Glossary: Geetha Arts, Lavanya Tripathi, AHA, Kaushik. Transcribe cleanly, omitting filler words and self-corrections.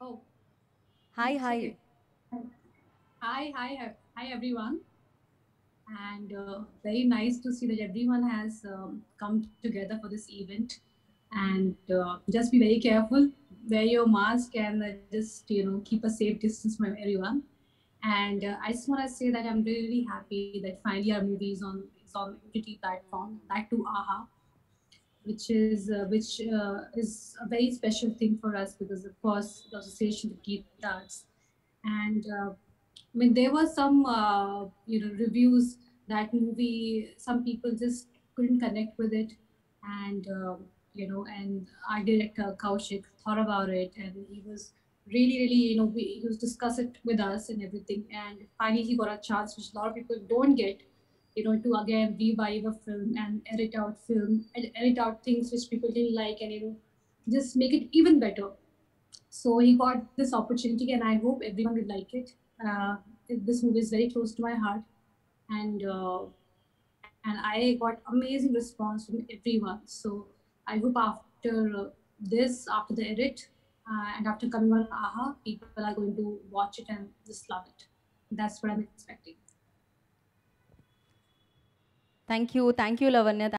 Oh, Hi, it's hi. okay. Hi, everyone. And very nice to see that everyone has come together for this event. And just be very careful, wear your mask, and just keep a safe distance from everyone. And I just want to say that I'm really happy that finally our movie is on OTT platform, back to AHA, which is a very special thing for us because, of course, the association with Geetha Arts. And I mean, there were some reviews that movie. Some people just couldn't connect with it, and and our director Kaushik thought about it, and he was really he was discuss it with us and everything, and finally he got a chance which a lot of people don't get, to again revive a film and edit out things which people didn't like, and just make it even better. So he got this opportunity, and I hope everyone will like it. This movie is very close to my heart, and I got amazing response from everyone. So I hope after the edit and after coming on AHA, people are going to watch it and just love it. That's what I'm expecting. Thank you, Lavanya.